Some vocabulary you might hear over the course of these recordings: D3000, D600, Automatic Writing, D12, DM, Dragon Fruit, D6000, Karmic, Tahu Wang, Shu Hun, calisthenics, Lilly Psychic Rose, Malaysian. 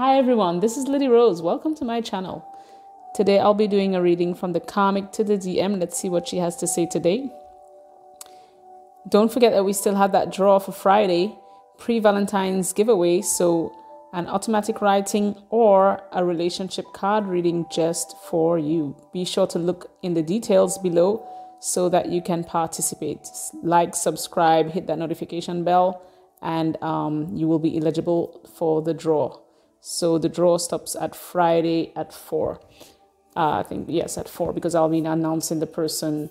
Hi everyone, this is Lilly Rose. Welcome to my channel. Today I'll be doing a reading from the Karmic to the DM. Let's see what she has to say today. Don't forget that we still have that draw for Friday, pre-Valentine's giveaway, so an automatic writing or a relationship card reading just for you. Be sure to look in the details below so that you can participate. Like, subscribe, hit that notification bell, and you will be eligible for the draw. So the draw stops at Friday at 4. I think, yes, at 4, because I'll be announcing the person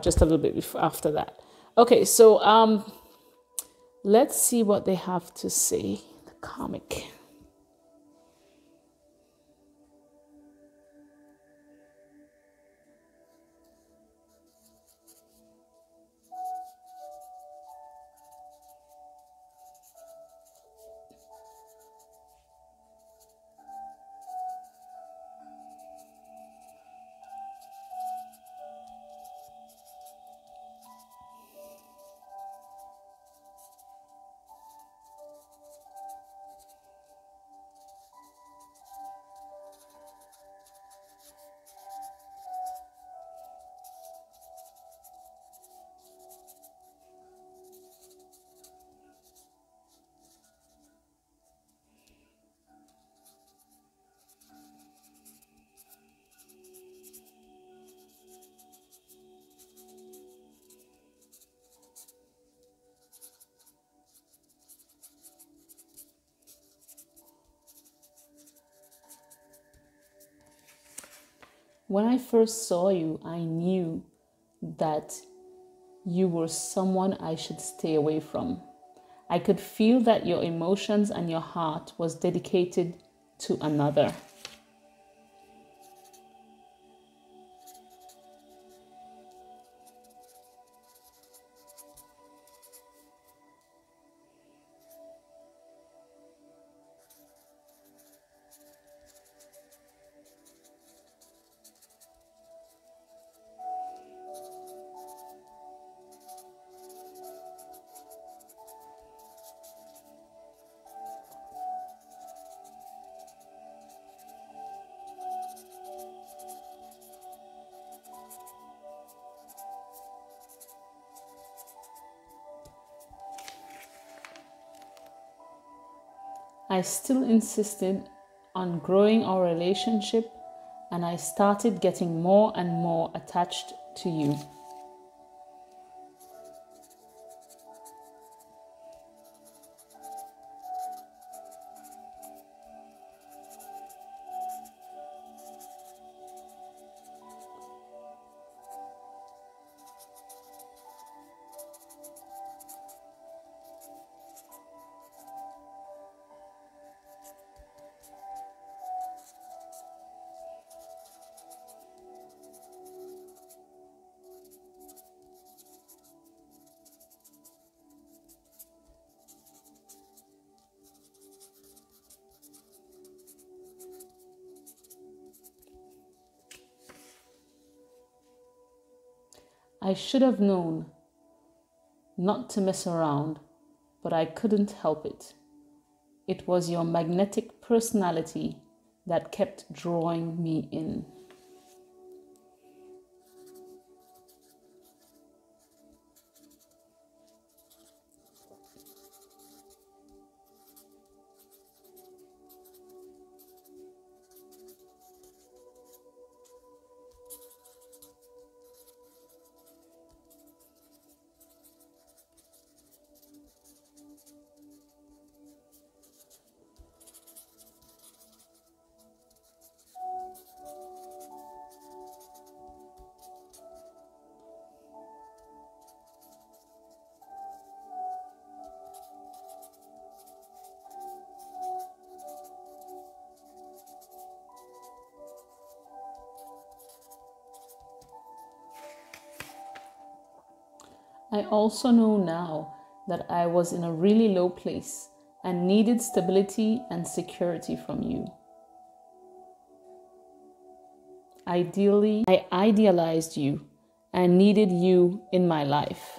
just a little bit after that. Okay, so let's see what they have to say. The Karmic. When I first saw you, I knew that you were someone I should stay away from. I could feel that your emotions and your heart was dedicated to another. I still insisted on growing our relationship, and I started getting more and more attached to you. I should have known not to mess around, but I couldn't help it. It was your magnetic personality that kept drawing me in. I also know now that I was in a really low place and needed stability and security from you. Ideally, I idealized you and needed you in my life.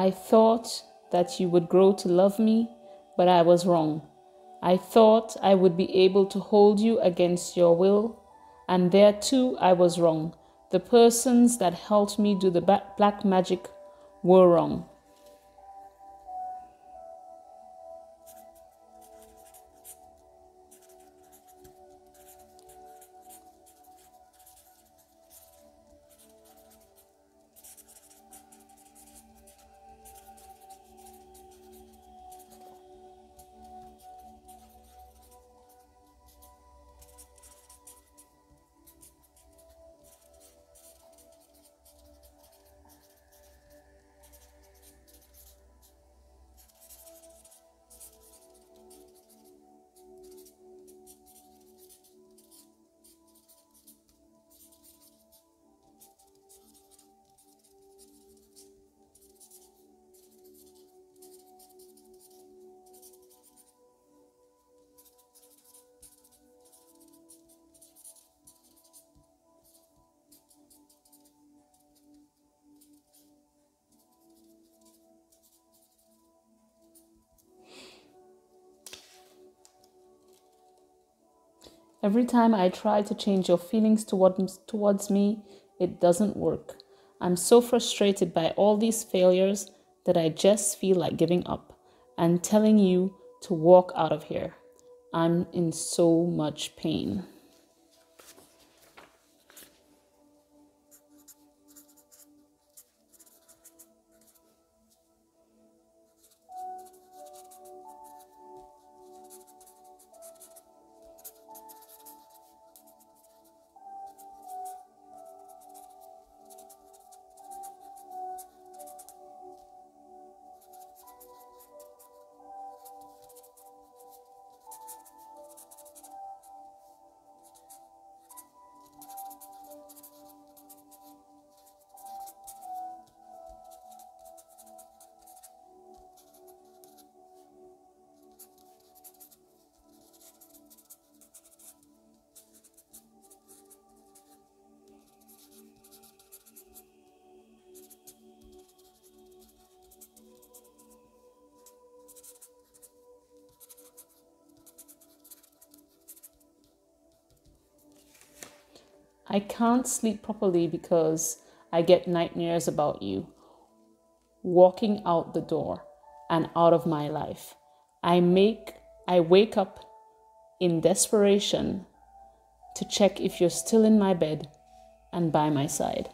I thought that you would grow to love me, but I was wrong. I thought I would be able to hold you against your will, and there too I was wrong. The persons that helped me do the black magic were wrong. Every time I try to change your feelings towards me, it doesn't work. I'm so frustrated by all these failures that I just feel like giving up and telling you to walk out of here. I'm in so much pain. I can't sleep properly because I get nightmares about you walking out the door and out of my life. I wake up in desperation to check if you're still in my bed and by my side.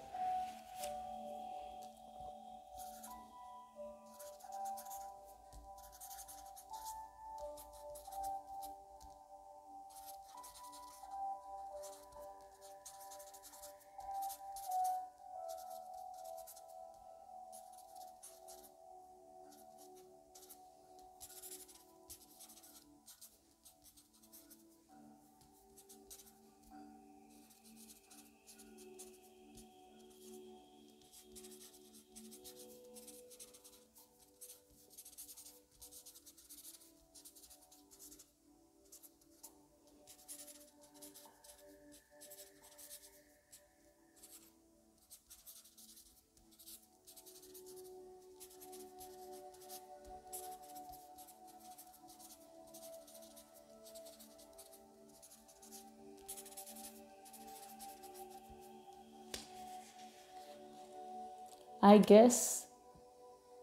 I guess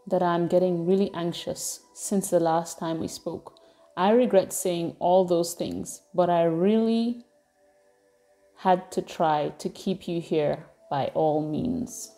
that I'm getting really anxious since the last time we spoke. I regret saying all those things, but I really had to try to keep you here by all means.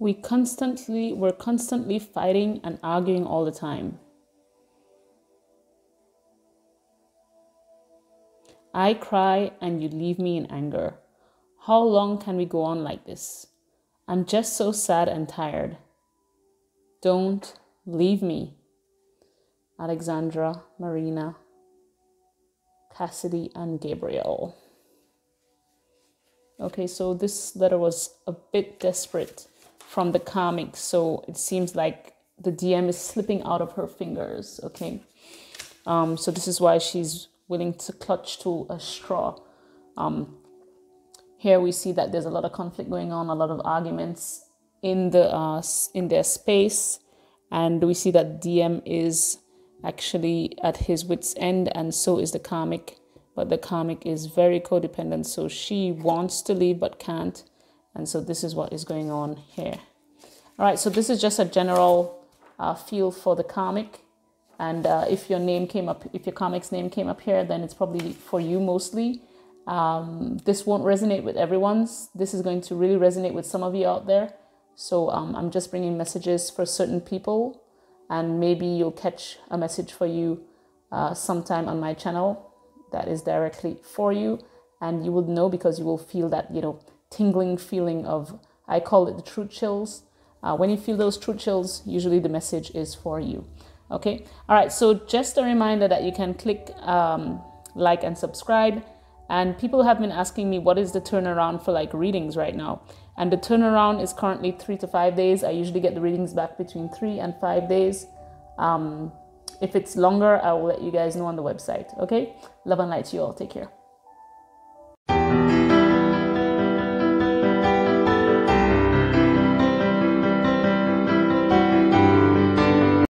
we're constantly fighting and arguing all the time. I cry and you leave me in anger. How long can we go on like this? I'm just so sad and tired. Don't leave me. Alexandra, Marina, Cassidy, and Gabriel. Okay, so this letter was a bit desperate from the karmic, so it seems like the DM is slipping out of her fingers, okay? So this is why she's willing to clutch to a straw. Here we see that there's a lot of conflict going on, a lot of arguments in the in their space, and we see that DM is actually at his wit's end, and so is the karmic. But the karmic is very codependent, so she wants to leave but can't, and so this is what is going on here. All right, so this is just a general feel for the karmic, and if your name came up, if your karmic's name came up here, then it's probably for you mostly. This won't resonate with everyone's. This is going to really resonate with some of you out there. So I'm just bringing messages for certain people, and maybe you'll catch a message for you sometime on my channel that is directly for you, and you will know because you will feel that, you know, tingling feeling of, I call it the truth chills. When you feel those truth chills, usually the message is for you. Okay. All right. So just a reminder that you can click like and subscribe. And people have been asking me, what is the turnaround for like readings right now? And the turnaround is currently 3 to 5 days. I usually get the readings back between 3 and 5 days. If it's longer, I will let you guys know on the website. Okay? Love and light to you all. Take care.